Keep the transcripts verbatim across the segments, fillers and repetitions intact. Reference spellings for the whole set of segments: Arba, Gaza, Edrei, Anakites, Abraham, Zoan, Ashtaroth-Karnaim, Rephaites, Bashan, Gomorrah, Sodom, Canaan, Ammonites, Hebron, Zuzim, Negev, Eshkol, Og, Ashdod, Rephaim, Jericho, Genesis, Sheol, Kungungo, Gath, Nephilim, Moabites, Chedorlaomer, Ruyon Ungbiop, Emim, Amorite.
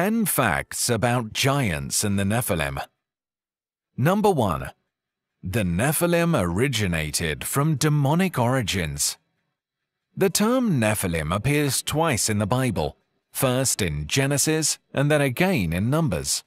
ten facts about giants and the Nephilim. Number one. The Nephilim originated from demonic origins. The term Nephilim appears twice in the Bible, first in Genesis and then again in Numbers.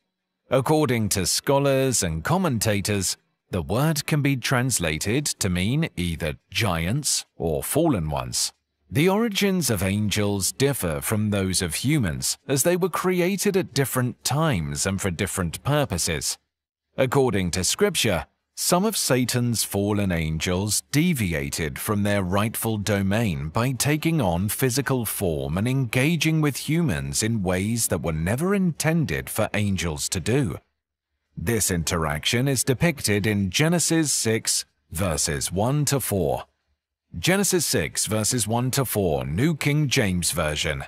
According to scholars and commentators, the word can be translated to mean either giants or fallen ones. The origins of angels differ from those of humans, as they were created at different times and for different purposes. According to Scripture, some of Satan's fallen angels deviated from their rightful domain by taking on physical form and engaging with humans in ways that were never intended for angels to do. This interaction is depicted in Genesis six, verses one to four. Genesis six, verses one to four, New King James Version.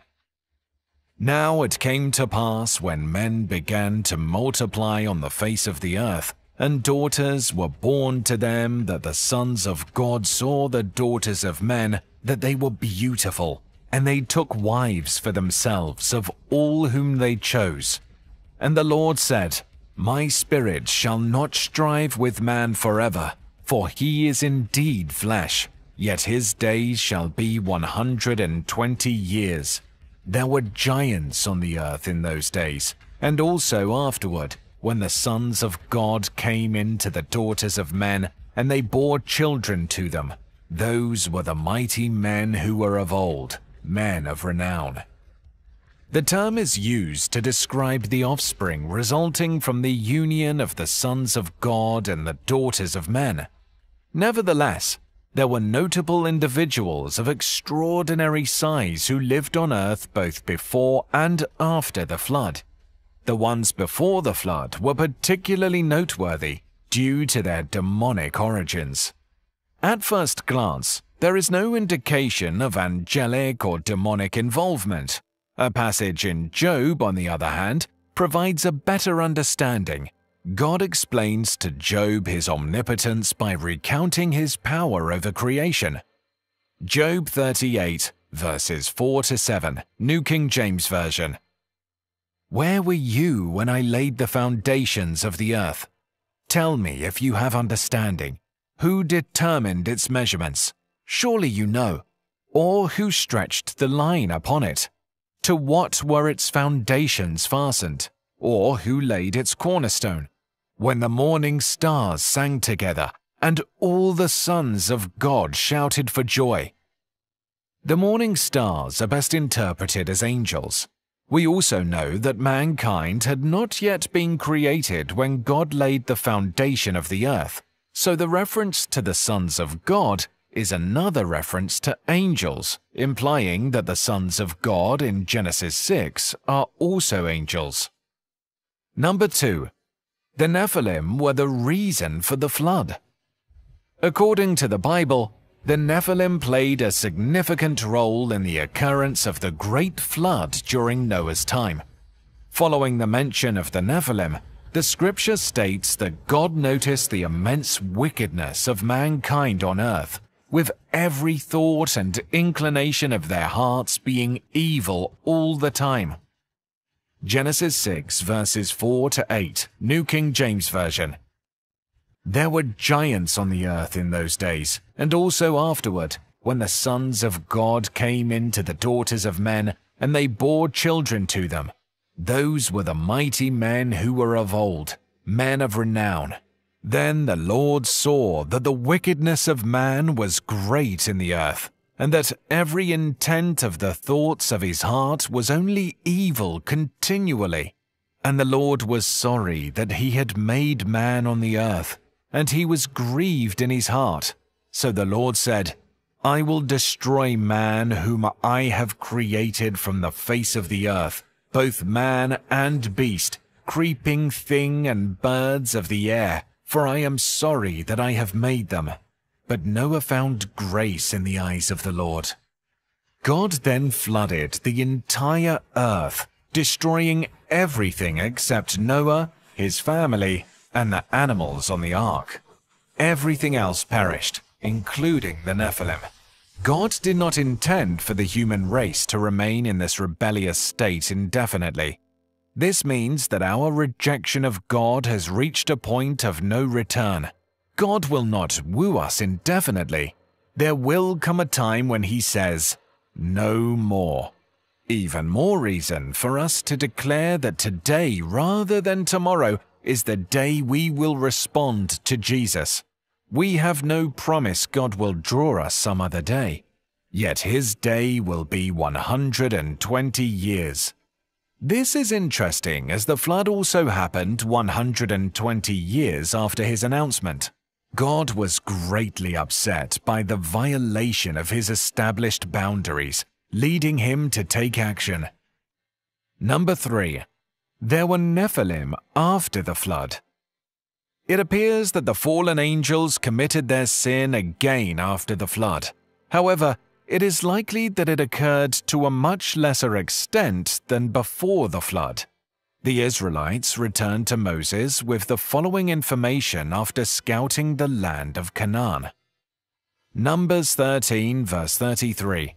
Now it came to pass, when men began to multiply on the face of the earth, and daughters were born to them, that the sons of God saw the daughters of men, that they were beautiful, and they took wives for themselves of all whom they chose. And the Lord said, My spirit shall not strive with man forever, for he is indeed flesh. Yet his days shall be one hundred and twenty years. There were giants on the earth in those days, and also afterward, when the sons of God came in to the daughters of men, and they bore children to them. Those were the mighty men who were of old, men of renown. The term is used to describe the offspring resulting from the union of the sons of God and the daughters of men. Nevertheless, there were notable individuals of extraordinary size who lived on earth both before and after the flood. The ones before the flood were particularly noteworthy due to their demonic origins. At first glance, there is no indication of angelic or demonic involvement. A passage in Job, on the other hand, provides a better understanding. God explains to Job his omnipotence by recounting his power over creation. Job thirty-eight, verses four to seven, New King James Version. Where were you when I laid the foundations of the earth? Tell me if you have understanding. Who determined its measurements? Surely you know. Or who stretched the line upon it? To what were its foundations fastened? Or who laid its cornerstone? When the morning stars sang together, and all the sons of God shouted for joy. The morning stars are best interpreted as angels. We also know that mankind had not yet been created when God laid the foundation of the earth, so the reference to the sons of God is another reference to angels, implying that the sons of God in Genesis six are also angels. Number two. The Nephilim were the reason for the flood. According to the Bible, the Nephilim played a significant role in the occurrence of the Great Flood during Noah's time. Following the mention of the Nephilim, the Scripture states that God noticed the immense wickedness of mankind on earth, with every thought and inclination of their hearts being evil all the time. Genesis six, verses four to eight, New King James Version. There were giants on the earth in those days, and also afterward, when the sons of God came in to the daughters of men, and they bore children to them. Those were the mighty men who were of old, men of renown. Then the Lord saw that the wickedness of man was great in the earth, and that every intent of the thoughts of his heart was only evil continually. And the Lord was sorry that he had made man on the earth, and he was grieved in his heart. So the Lord said, I will destroy man whom I have created from the face of the earth, both man and beast, creeping thing and birds of the air, for I am sorry that I have made them. But Noah found grace in the eyes of the Lord. God then flooded the entire earth, destroying everything except Noah, his family, and the animals on the ark. Everything else perished, including the Nephilim. God did not intend for the human race to remain in this rebellious state indefinitely. This means that our rejection of God has reached a point of no return. God will not woo us indefinitely. There will come a time when He says, "No more." Even more reason for us to declare that today rather than tomorrow is the day we will respond to Jesus. We have no promise God will draw us some other day, yet His day will be one hundred twenty years. This is interesting as the flood also happened one hundred twenty years after His announcement. God was greatly upset by the violation of His established boundaries, leading Him to take action. Number three. There were Nephilim after the flood. It appears that the fallen angels committed their sin again after the flood. However, it is likely that it occurred to a much lesser extent than before the flood. The Israelites returned to Moses with the following information after scouting the land of Canaan. Numbers thirteen verse thirty-three.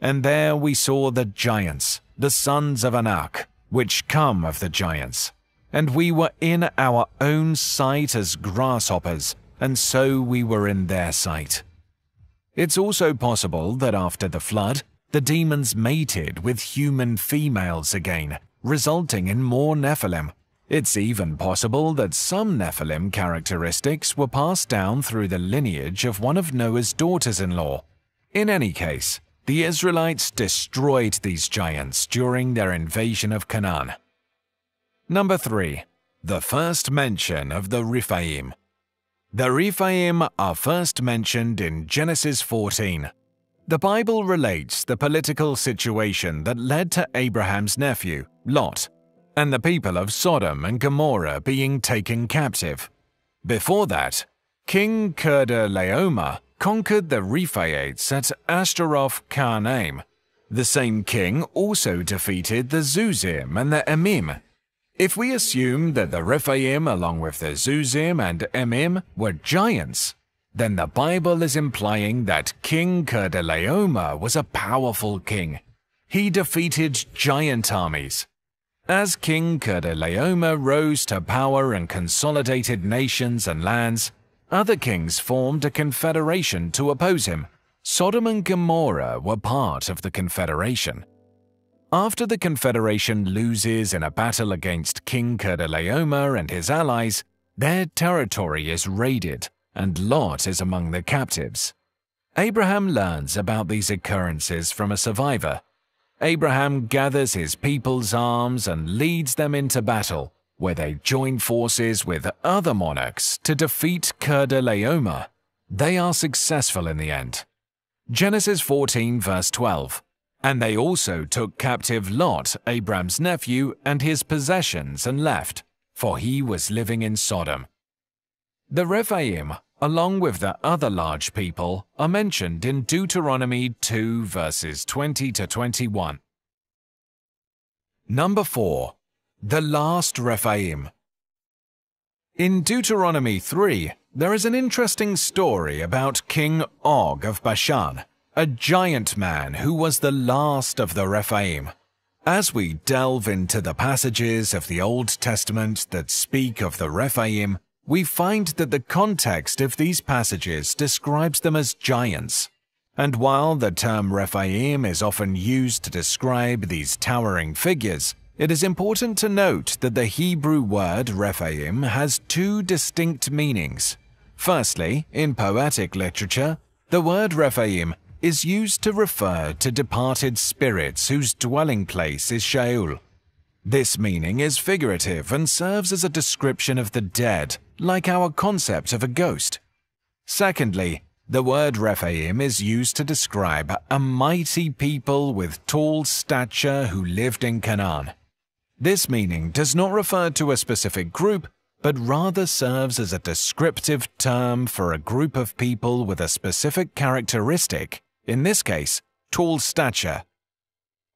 And there we saw the giants, the sons of Anak, which come of the giants. And we were in our own sight as grasshoppers, and so we were in their sight. It's also possible that after the flood, the demons mated with human females again, resulting in more Nephilim. It's even possible that some Nephilim characteristics were passed down through the lineage of one of Noah's daughters-in-law. In any case, the Israelites destroyed these giants during their invasion of Canaan. Number three. The first mention of the Rephaim. The Rephaim are first mentioned in Genesis fourteen. The Bible relates the political situation that led to Abraham's nephew, Lot, and the people of Sodom and Gomorrah being taken captive. Before that, King Chedorlaomer conquered the Rephaites at Ashtaroth-Karnaim. The same king also defeated the Zuzim and the Emim. If we assume that the Rephaim along with the Zuzim and Emim were giants, then the Bible is implying that King Chedorlaomer was a powerful king. He defeated giant armies. As King Chedorlaomer rose to power and consolidated nations and lands, other kings formed a confederation to oppose him. Sodom and Gomorrah were part of the confederation. After the confederation loses in a battle against King Chedorlaomer and his allies, their territory is raided, and Lot is among the captives. Abraham learns about these occurrences from a survivor. Abraham gathers his people's arms and leads them into battle, where they join forces with other monarchs to defeat Chedorlaomer. They are successful in the end. Genesis fourteen verse twelve. And they also took captive Lot, Abraham's nephew, and his possessions and left, for he was living in Sodom. The Rephaim, along with the other large people, are mentioned in Deuteronomy two verses twenty to twenty-one. Number four. The last Rephaim. In Deuteronomy three, there is an interesting story about King Og of Bashan, a giant man who was the last of the Rephaim. As we delve into the passages of the Old Testament that speak of the Rephaim, we find that the context of these passages describes them as giants. And while the term Rephaim is often used to describe these towering figures, it is important to note that the Hebrew word Rephaim has two distinct meanings. Firstly, in poetic literature, the word Rephaim is used to refer to departed spirits whose dwelling place is Sheol. This meaning is figurative and serves as a description of the dead, like our concept of a ghost. Secondly, the word Rephaim is used to describe a mighty people with tall stature who lived in Canaan. This meaning does not refer to a specific group, but rather serves as a descriptive term for a group of people with a specific characteristic, in this case, tall stature.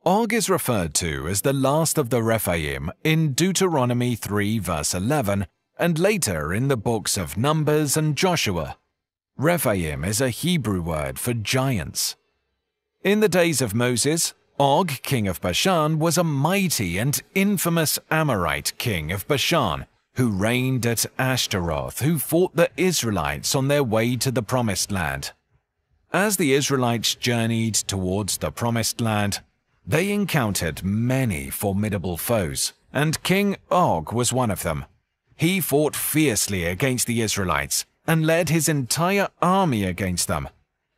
Og is referred to as the last of the Rephaim in Deuteronomy three verse eleven and later in the books of Numbers and Joshua. Rephaim is a Hebrew word for giants. In the days of Moses, Og, king of Bashan, was a mighty and infamous Amorite king of Bashan, who reigned at Ashtaroth, who fought the Israelites on their way to the Promised Land. As the Israelites journeyed towards the Promised Land, they encountered many formidable foes, and King Og was one of them. He fought fiercely against the Israelites and led his entire army against them.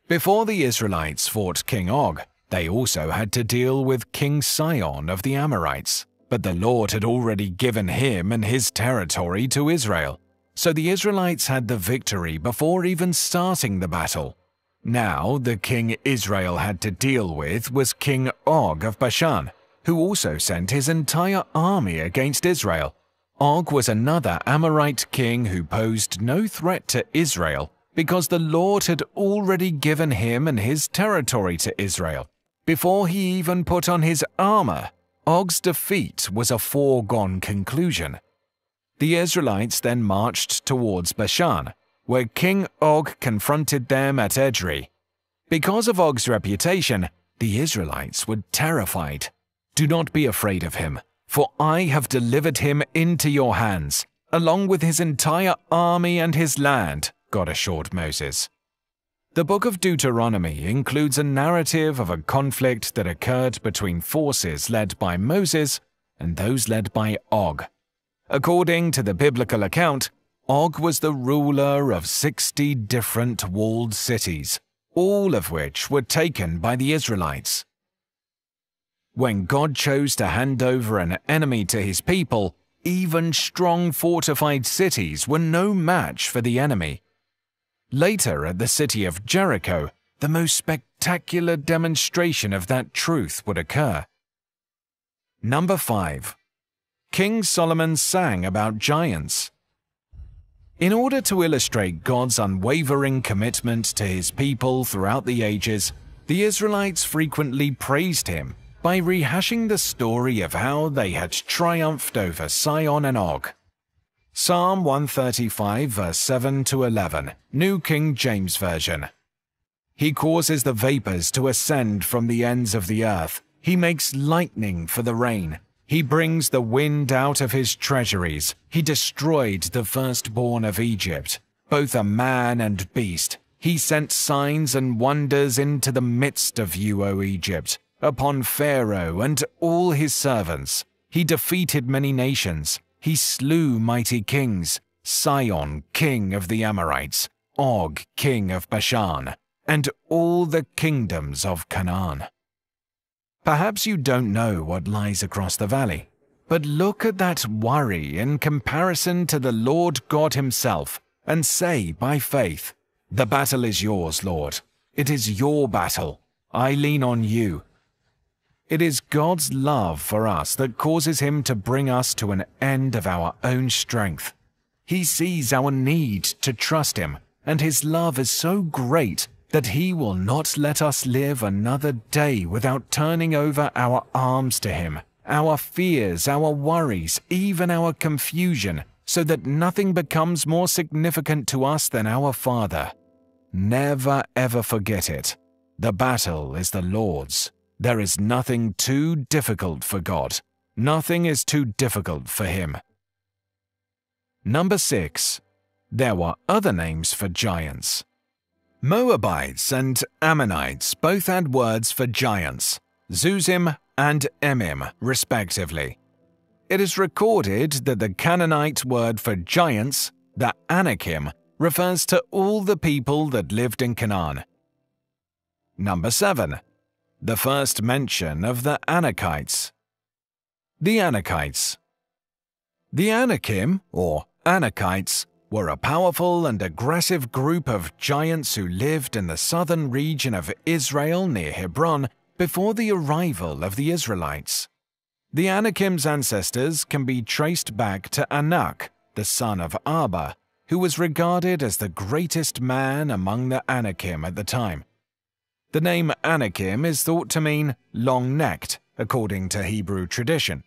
Before the Israelites fought King Og, they also had to deal with King Sihon of the Amorites, but the Lord had already given him and his territory to Israel, so the Israelites had the victory before even starting the battle. Now the king Israel had to deal with was King Og of Bashan, who also sent his entire army against Israel. Og was another Amorite king who posed no threat to Israel because the Lord had already given him and his territory to Israel. Before he even put on his armor, Og's defeat was a foregone conclusion. The Israelites then marched towards Bashan, where King Og confronted them at Edrei. Because of Og's reputation, the Israelites were terrified. "Do not be afraid of him, for I have delivered him into your hands, along with his entire army and his land," God assured Moses. The book of Deuteronomy includes a narrative of a conflict that occurred between forces led by Moses and those led by Og. According to the biblical account, Og was the ruler of sixty different walled cities, all of which were taken by the Israelites. When God chose to hand over an enemy to his people, even strong fortified cities were no match for the enemy. Later at the city of Jericho, the most spectacular demonstration of that truth would occur. Number five. King Solomon sang about giants. In order to illustrate God's unwavering commitment to his people throughout the ages, the Israelites frequently praised him by rehashing the story of how they had triumphed over Sihon and Og. Psalm one thirty-five, verse seven to eleven, New King James Version. "He causes the vapors to ascend from the ends of the earth. He makes lightning for the rain. He brings the wind out of his treasuries. He destroyed the firstborn of Egypt, both a man and beast. He sent signs and wonders into the midst of you, O Egypt, upon Pharaoh and all his servants. He defeated many nations. He slew mighty kings, Sihon, king of the Amorites, Og, king of Bashan, and all the kingdoms of Canaan." Perhaps you don't know what lies across the valley, but look at that worry in comparison to the Lord God himself and say by faith, "The battle is yours, Lord. It is your battle. I lean on you." It is God's love for us that causes him to bring us to an end of our own strength. He sees our need to trust him, and his love is so great that he will not let us live another day without turning over our arms to him, our fears, our worries, even our confusion, so that nothing becomes more significant to us than our Father. Never ever forget it. The battle is the Lord's. There is nothing too difficult for God. Nothing is too difficult for him. Number six. There were other names for giants. Moabites and Ammonites both had words for giants, Zuzim and Emim, respectively. It is recorded that the Canaanite word for giants, the Anakim, refers to all the people that lived in Canaan. Number seven. The first mention of the Anakites. The Anakites. The Anakim, or Anakites, were a powerful and aggressive group of giants who lived in the southern region of Israel near Hebron before the arrival of the Israelites. The Anakim's ancestors can be traced back to Anak, the son of Arba, who was regarded as the greatest man among the Anakim at the time. The name Anakim is thought to mean long-necked, according to Hebrew tradition.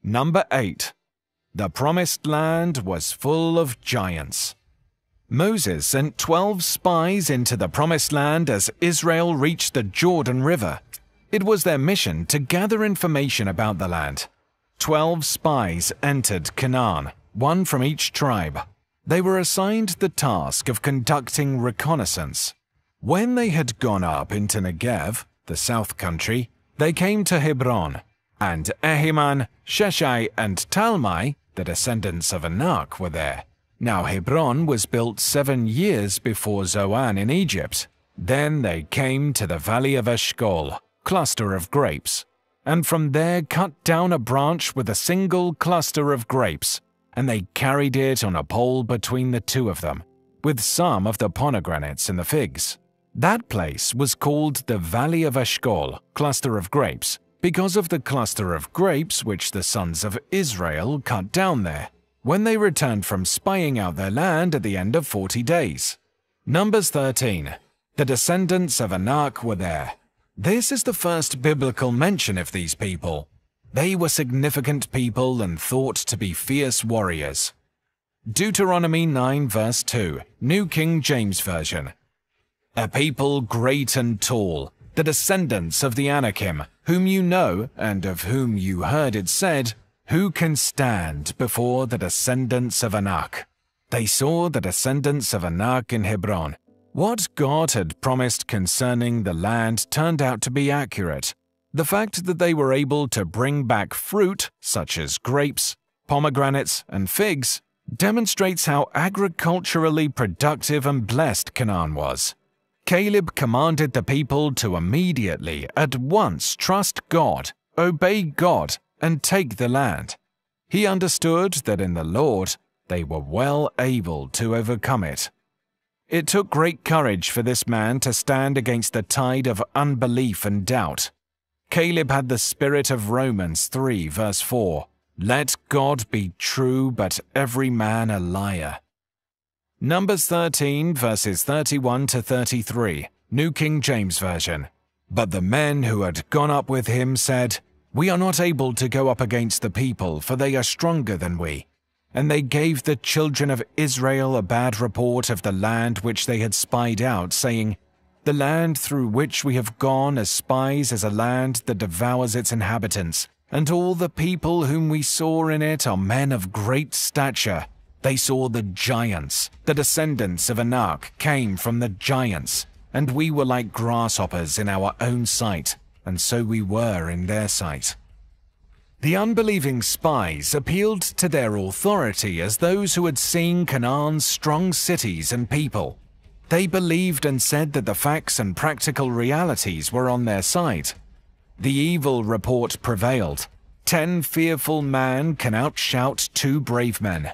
Number eight. The Promised Land was full of giants. Moses sent twelve spies into the Promised Land as Israel reached the Jordan River. It was their mission to gather information about the land. Twelve spies entered Canaan, one from each tribe. They were assigned the task of conducting reconnaissance. When they had gone up into Negev, the south country, they came to Hebron, and Ahiman, Sheshai, and Talmai, the descendants of Anak, were there. Now Hebron was built seven years before Zoan in Egypt. Then they came to the valley of Eshkol, cluster of grapes, and from there cut down a branch with a single cluster of grapes, and they carried it on a pole between the two of them, with some of the pomegranates and the figs. That place was called the Valley of Eshkol, cluster of grapes, because of the cluster of grapes which the sons of Israel cut down there, when they returned from spying out their land at the end of forty days. Numbers thirteen. The descendants of Anak were there. This is the first biblical mention of these people. They were significant people and thought to be fierce warriors. Deuteronomy nine verse two, New King James Version. A people great and tall, the descendants of the Anakim, whom you know and of whom you heard it said, who can stand before the descendants of Anak? They saw the descendants of Anak in Hebron. What God had promised concerning the land turned out to be accurate. The fact that they were able to bring back fruit, such as grapes, pomegranates, and figs, demonstrates how agriculturally productive and blessed Canaan was. Caleb commanded the people to immediately, at once, trust God, obey God, and take the land. He understood that in the Lord they were well able to overcome it. It took great courage for this man to stand against the tide of unbelief and doubt. Caleb had the spirit of Romans three verse four, "Let God be true, but every man a liar." Numbers thirteen verses thirty-one to thirty-three, New King James Version. But the men who had gone up with him said, "We are not able to go up against the people, for they are stronger than we." And they gave the children of Israel a bad report of the land which they had spied out, saying, "The land through which we have gone as spies is a land that devours its inhabitants, and all the people whom we saw in it are men of great stature. They saw the giants. The descendants of Anak came from the giants, and we were like grasshoppers in our own sight, and so we were in their sight." The unbelieving spies appealed to their authority as those who had seen Canaan's strong cities and people. They believed and said that the facts and practical realities were on their side. The evil report prevailed. Ten fearful men can outshout two brave men.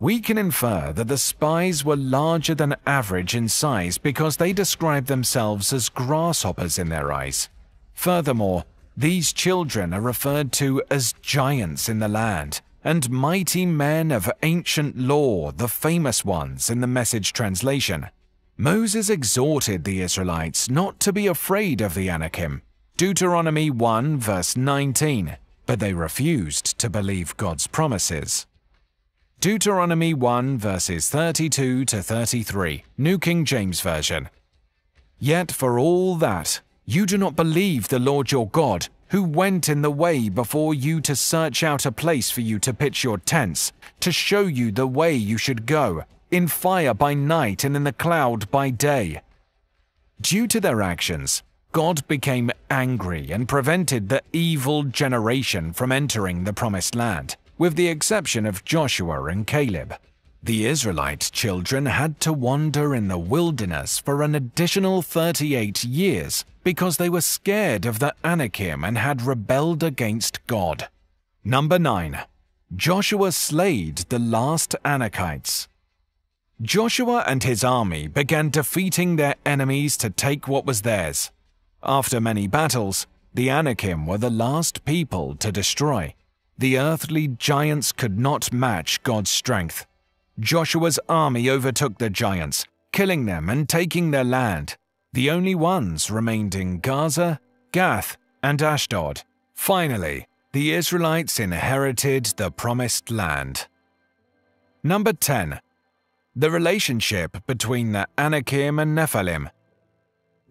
We can infer that the spies were larger than average in size because they described themselves as grasshoppers in their eyes. Furthermore, these children are referred to as giants in the land, and mighty men of ancient lore, the famous ones in the Message translation. Moses exhorted the Israelites not to be afraid of the Anakim, Deuteronomy one verse nineteen, but they refused to believe God's promises. Deuteronomy one verses thirty-two to thirty-three, New King James Version. Yet for all that, you do not believe the Lord your God, who went in the way before you to search out a place for you to pitch your tents, to show you the way you should go, in fire by night and in the cloud by day. Due to their actions, God became angry and prevented the evil generation from entering the promised land, with the exception of Joshua and Caleb. The Israelite children had to wander in the wilderness for an additional thirty-eight years because they were scared of the Anakim and had rebelled against God. Number nine. Joshua slayed the last Anakites. Joshua and his army began defeating their enemies to take what was theirs. After many battles, the Anakim were the last people to destroy. The earthly giants could not match God's strength. Joshua's army overtook the giants, killing them and taking their land. The only ones remained in Gaza, Gath, and Ashdod. Finally, the Israelites inherited the promised land. Number ten. The relationship between the Anakim and Nephilim.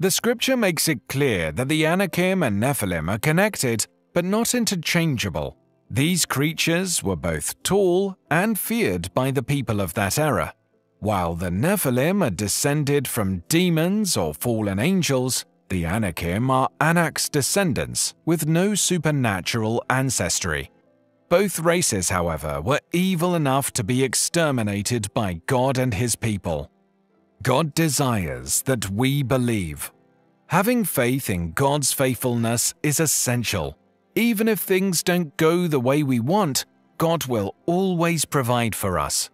The scripture makes it clear that the Anakim and Nephilim are connected, but not interchangeable. These creatures were both tall and feared by the people of that era. While the Nephilim are descended from demons or fallen angels, the Anakim are Anak's descendants with no supernatural ancestry. Both races, however, were evil enough to be exterminated by God and His people. God desires that we believe. Having faith in God's faithfulness is essential. Even if things don't go the way we want, God will always provide for us.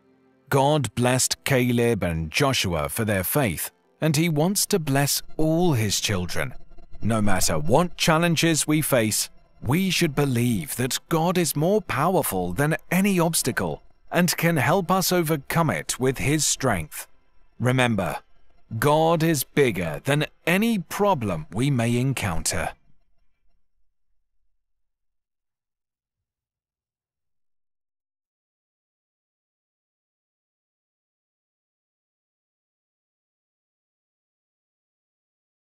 God blessed Caleb and Joshua for their faith, and He wants to bless all His children. No matter what challenges we face, we should believe that God is more powerful than any obstacle and can help us overcome it with His strength. Remember, God is bigger than any problem we may encounter.